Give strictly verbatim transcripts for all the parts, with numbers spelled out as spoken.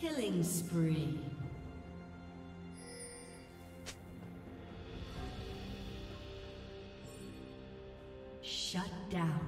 Killing spree. Shut down.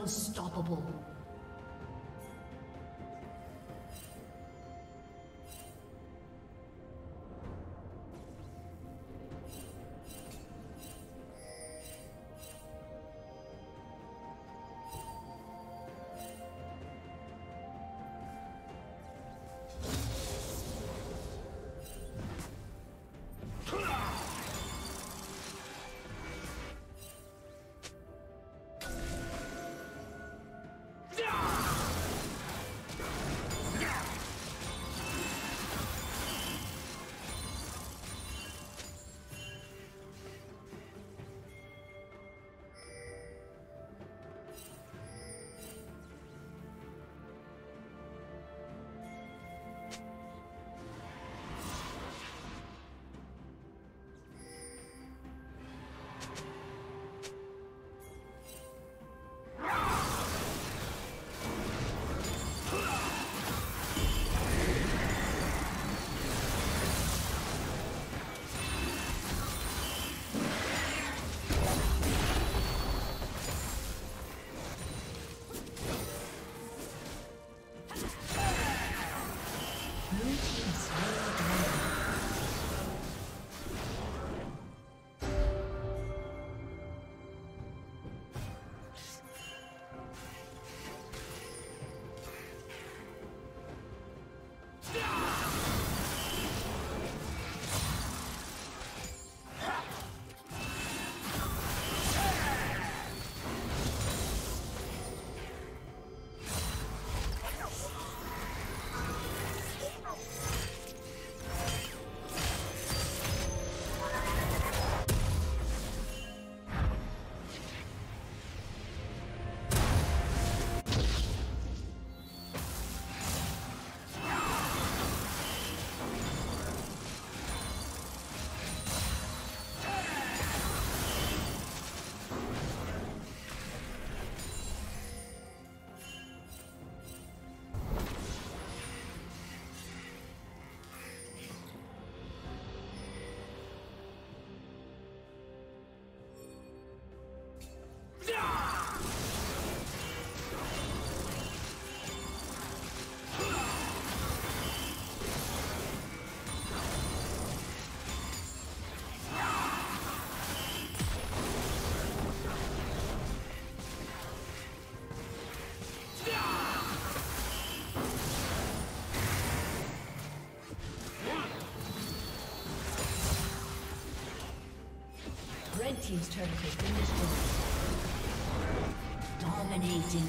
Unstoppable. Team's turret has been destroyed. Dominating.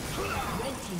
Red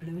Blue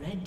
Red